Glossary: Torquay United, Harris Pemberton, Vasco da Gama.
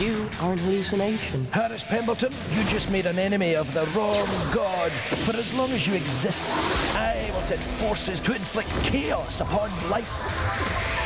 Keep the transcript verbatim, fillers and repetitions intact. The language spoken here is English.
You are an hallucination. Harris Pemberton, you just made an enemy of the wrong god. For as long as you exist, I will set forces to inflict chaos upon life.